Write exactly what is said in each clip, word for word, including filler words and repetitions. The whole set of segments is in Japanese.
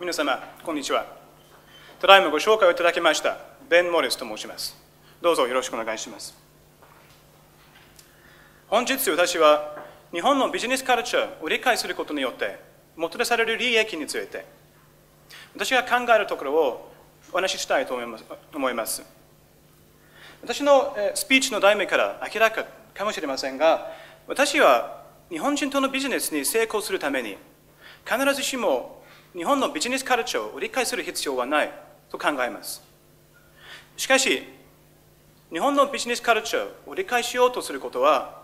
皆様、こんにちは。ただいまご紹介をいただきました、ベン・モリスと申します。どうぞよろしくお願いします。本日、私は日本のビジネスカルチャーを理解することによって、もたらされる利益について、私が考えるところをお話ししたいと思います。私のスピーチの題名から明らかかもしれませんが、私は日本人とのビジネスに成功するために、必ずしも日本のビジネスカルチャーを理解する必要はないと考えます。しかし、日本のビジネスカルチャーを理解しようとすることは、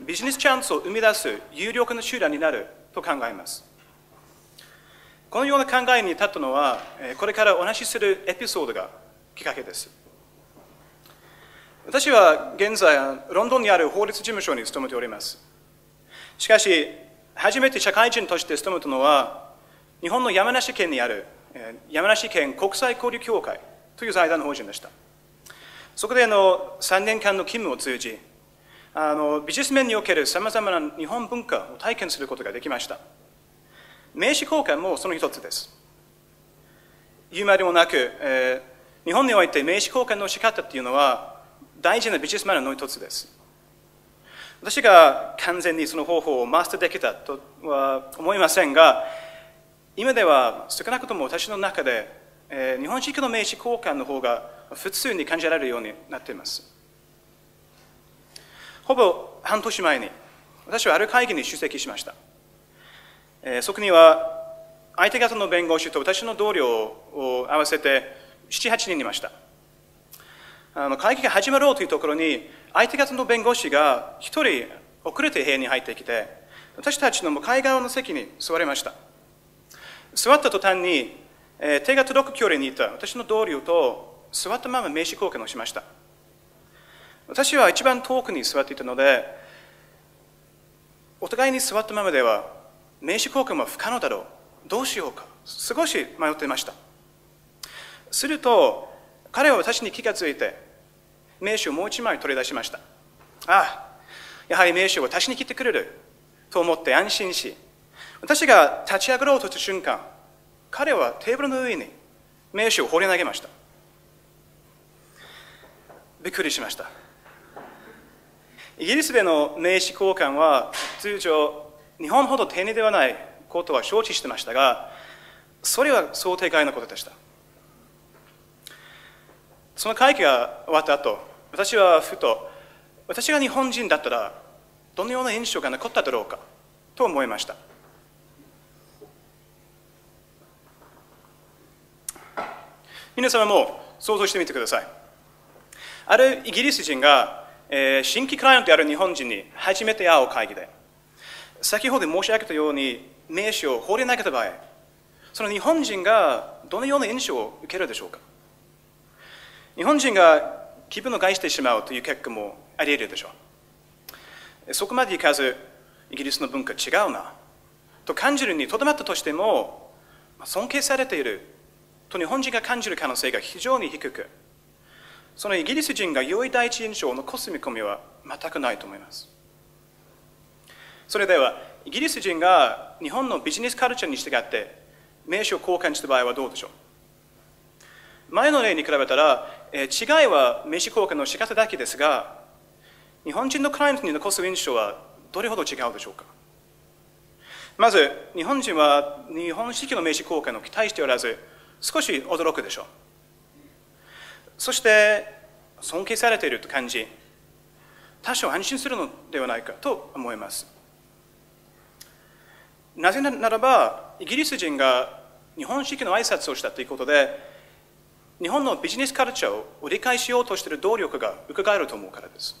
ビジネスチャンスを生み出す有力な手段になると考えます。このような考えに至ったのは、これからお話しするエピソードがきっかけです。私は現在、ロンドンにある法律事務所に勤めております。しかし、初めて社会人として勤めたのは、日本の山梨県にある山梨県国際交流協会という財団法人でした。そこであのさんねんかんの勤務を通じ、あのビジネス面におけるさまざまな日本文化を体験することができました。名刺交換もその一つです。言うまでもなく、えー、日本において名刺交換の仕方っていうのは、大事なビジネスマナーの一つです。私が完全にその方法をマスターできたとは思いませんが、今では少なくとも私の中で、えー、日本式の名刺交換の方が普通に感じられるようになっています。ほぼ半年前に、私はある会議に出席しました。えー、そこには、相手方の弁護士と私の同僚を合わせてなな、はちにんいました。あの会議が始まろうというところに、相手方の弁護士が一人遅れて部屋に入ってきて、私たちの向かい側の席に座りました。座った途端に、えー、手が届く距離にいた私の同僚と座ったまま名刺交換をしました。私は一番遠くに座っていたので、お互いに座ったままでは名刺交換は不可能だろう。どうしようか。少し迷っていました。すると、彼は私に気がついて、名刺をもう一枚取り出しました。ああ、やはり名刺を私に切ってくれると思って安心し、私が立ち上がろうとした瞬間、彼はテーブルの上に名刺を放り投げました。びっくりしました。イギリスでの名刺交換は通常、日本ほど丁寧ではないことは承知してましたが、それは想定外のことでした。その会議が終わった後、私はふと、私が日本人だったら、どのような印象が残っただろうか、と思いました。皆様も想像してみてください。あるイギリス人が、えー、新規クライアントである日本人に初めて会う会議で、先ほど申し上げたように、名刺を放り投げた場合、その日本人がどのような印象を受けるでしょうか。日本人が気分を害してしまうという結果もあり得るでしょう。そこまでいかず、イギリスの文化違うな、と感じるにとどまったとしても、尊敬されていると日本人が感じる可能性が非常に低く、そのイギリス人が良い第一印象を残す見込みは全くないと思います。それでは、イギリス人が日本のビジネスカルチャーに従って名刺を交換した場合はどうでしょう。前の例に比べたら、えー、違いは名刺交換の仕方だけですが、日本人のクライアントに残す印象はどれほど違うでしょうか。まず、日本人は日本式の名刺交換を期待しておらず、少し驚くでしょう。そして、尊敬されていると感じ、多少安心するのではないかと思います。なぜならば、イギリス人が日本式の挨拶をしたということで、日本のビジネスカルチャーを理解しようとしている動力がうかがえると思うからです。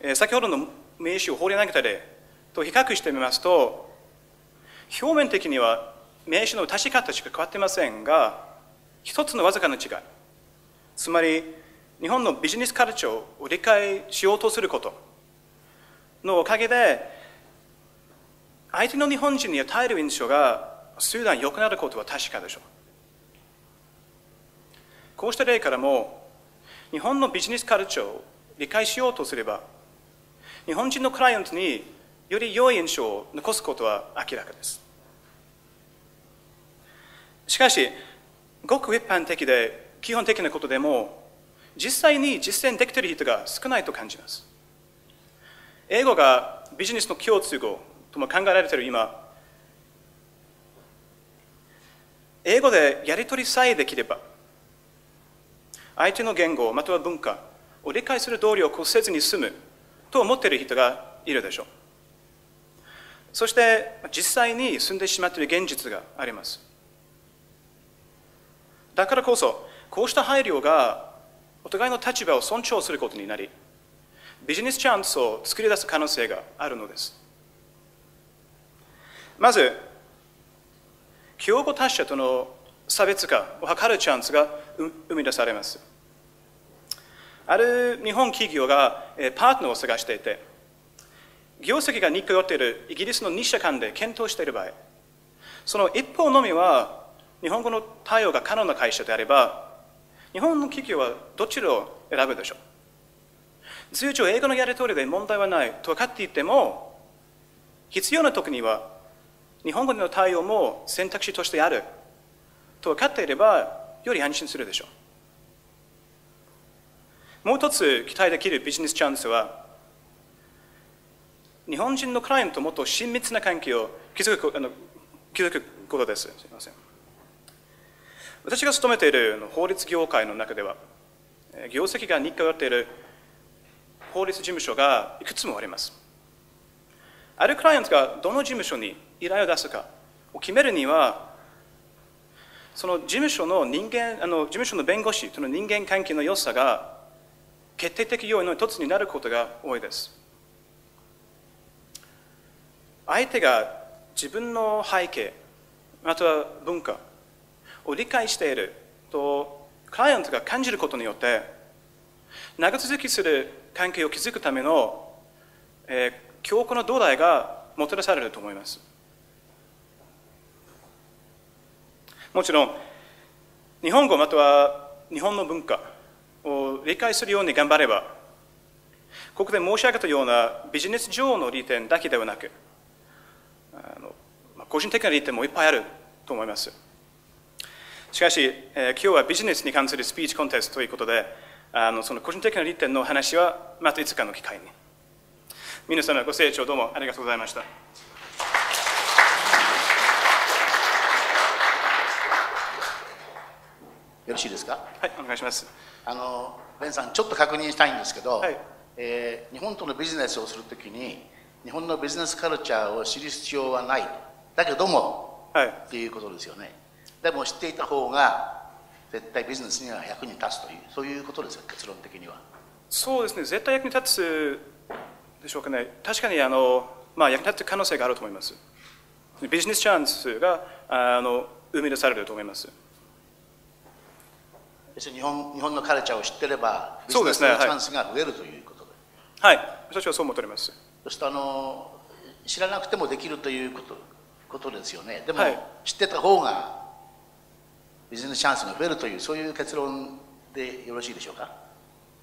えー、先ほどの名刺を放り投げた例と比較してみますと、表面的には名刺の出し方しか変わっていませんが、一つのわずかな違い、つまり日本のビジネスカルチャーを理解しようとすることのおかげで、相手の日本人に与える印象が数段良くなることは確かでしょう。こうした例からも、日本のビジネスカルチャーを理解しようとすれば、日本人のクライアントにより良い印象を残すことは明らかです。しかし、ごく一般的で基本的なことでも、実際に実践できている人が少ないと感じます。英語がビジネスの共通語とも考えられている今、英語でやり取りさえできれば、相手の言語または文化を理解する道理を越せずに済むと思っている人がいるでしょう。そして実際に住んでしまっている現実があります。だからこそ、こうした配慮がお互いの立場を尊重することになり、ビジネスチャンスを作り出す可能性があるのです。まず、競合他社との差別化を図るチャンスが生み出されます。ある日本企業がパートナーを探していて、業績が似通っているイギリスのにしゃかんで検討している場合、その一方のみは日本語の対応が可能な会社であれば、日本の企業はどちらを選ぶでしょう。通常英語のやり取りで問題はないと分かっていても、必要な時には日本語での対応も選択肢としてあると分かっていれば、より安心するでしょう。もう一つ期待できるビジネスチャンスは、日本人のクライアントともっと親密な関係を築く、あの、築くことです。すみません。私が勤めている法律業界の中では、業績が似通っている法律事務所がいくつもあります。あるクライアントがどの事務所に依頼を出すかを決めるには、その事務所の人間、あの事務所の弁護士との人間関係の良さが決定的要因の一つになることが多いです。相手が自分の背景、または文化を理解しているとクライアントが感じることによって、長続きする関係を築くための、えー、強固な土台がもたらされると思います。もちろん、日本語または日本の文化を理解するように頑張れば、ここで申し上げたようなビジネス上の利点だけではなく、あの個人的な利点もいっぱいあると思います。しかし、えー、今日はビジネスに関するスピーチコンテストということで、あのその個人的な利点の話はまたいつかの機会に。皆様ご清聴どうもありがとうございました。よろしいですか。はい、お願いします。あのベンさん、ちょっと確認したいんですけど、はい、えー、日本とのビジネスをするときに日本のビジネスカルチャーを知る必要はない、だけども、はい、っていうことですよね。でも知っていた方が絶対ビジネスには役に立つという、そういうことですか、結論的には。そうですね、絶対役に立つでしょうかね。確かにあの、まあ、役立つ可能性があると思います。ビジネスチャンスがあの生み出されると思います。日本、日本のカルチャーを知っていればビジネスのチャンスが増えるということで。はい、私はそう思っております。そしてあの知らなくてもできるということ、ことですよね。でも、はい、知ってた方がビジネスチャンスが増えるという、そういう結論でよろしいでしょうか。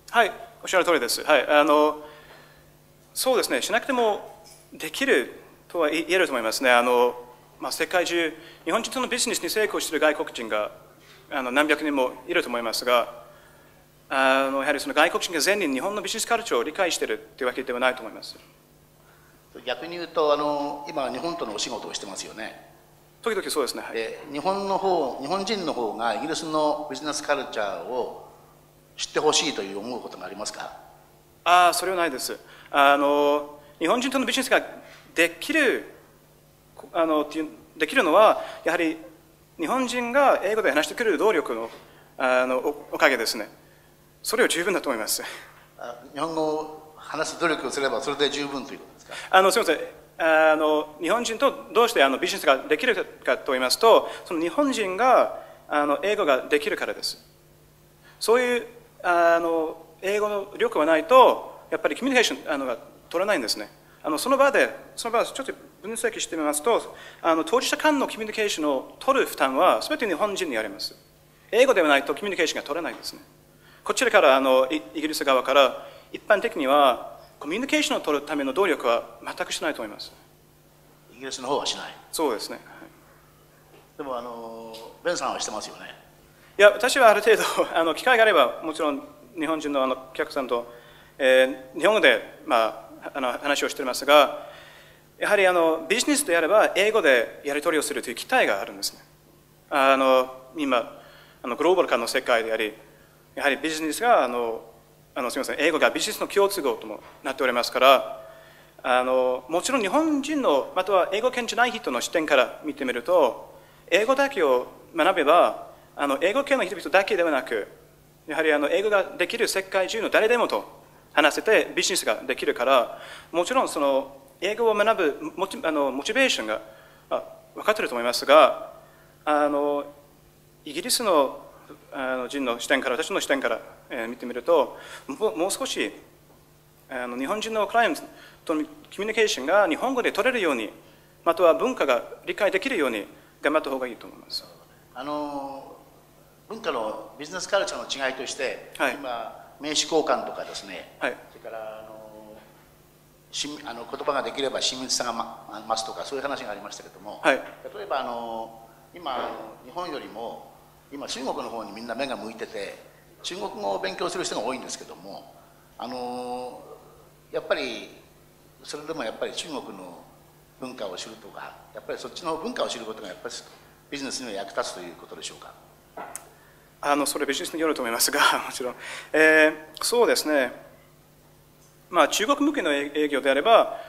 はい、おっしゃる通りです。はい、あのそうですね、しなくてもできるとは言えると思いますね。あの、まあ、世界中、日本人とのビジネスに成功している外国人があの何百人もいると思いますが、あのやはりその外国人が全員日本のビジネスカルチャーを理解しているというわけではないと思います。逆に言うと、あの今、日本とのお仕事をしてますよね。時々そうですね、はい、で日本の方、日本人の方がイギリスのビジネスカルチャーを知ってほしいという思うことがありますか。ああ、それはないです。あの日本人とのビジネスができるあのできるのは、やはり日本人が英語で話してくれる動力の、あの お, おかげですね。それは十分だと思います。あ、日本語を話す努力をすればそれで十分ということですか。あのすみません、あの日本人とどうしてあのビジネスができるかと言いますと、その日本人があの英語ができるからです。そういうあの英語の力がないと、やっぱりコミュニケーションあのが取れないんですね。あのその場で、その場でちょっと分析してみますと、あの当事者間のコミュニケーションを取る負担は全て日本人にあります。英語ではないとコミュニケーションが取れないんですね。こちらからあのイギリス側から一般的にはコミュニケーションを取るための努力は全くしないと思います。イギリスの方はしない。そうですね。はい、でもあのベンさんはしてますよね。いや、私はある程度あの機会があればもちろん日本人のあのお客さんと、えー、日本語で、まあ、あの話をしていますが、やはりあのビジネスであれば英語でやり取りをするという期待があるんですね。あの今あのグローバル化の世界であり、やはりビジネスがあのあのすみません英語がビジネスの共通語ともなっておりますから、あのもちろん日本人のまたは英語圏じゃない人の視点から見てみると、英語だけを学べばあの英語圏の人々だけではなく、やはりあの英語ができる世界中の誰でもと話せてビジネスができるから、もちろんその英語を学ぶモチ、あのモチベーションが分かっていると思いますが、あのイギリスの人の視点から、私の視点から、えー、見てみると、もう、もう少しあの日本人のクライアントとのコミュニケーションが日本語で取れるように、または文化が理解できるように頑張った方がいいと思います。あの文化のビジネスカルチャーの違いとして、はい、今名刺交換とかですね、はい、それからあのしあの言葉ができれば親密さが増すとか、そういう話がありましたけれども、はい、例えばあの今日本よりも今中国の方にみんな目が向いてて、中国語を勉強する人が多いんですけども、あのやっぱりそれでもやっぱり中国の文化を知るとか、やっぱりそっちの文化を知ることがやっぱりビジネスには役立つということでしょうか。あのそれビジネスによると思いますが、もちろん、えー、そうですね、まあ、中国向けの営業であれば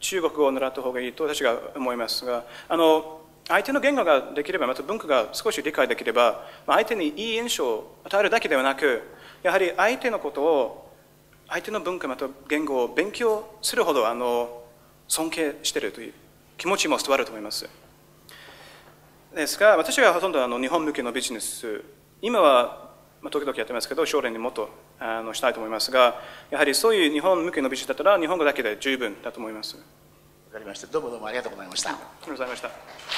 中国語を習った方がいいと私が思いますが、あの相手の言語ができれば、また文化が少し理解できれば、相手にいい印象を与えるだけではなく、やはり相手のことを、相手の文化また言語を勉強するほどあの尊敬しているという気持ちも伝わると思います。ですが、私はほとんどあの日本向けのビジネス、今は時々やってますけど、将来にもっとあのしたいと思いますが、やはりそういう日本向けのビジネスだったら、日本語だけで十分だと思います。わかりました。どうもどうもありがとうございました。ありがとうございました。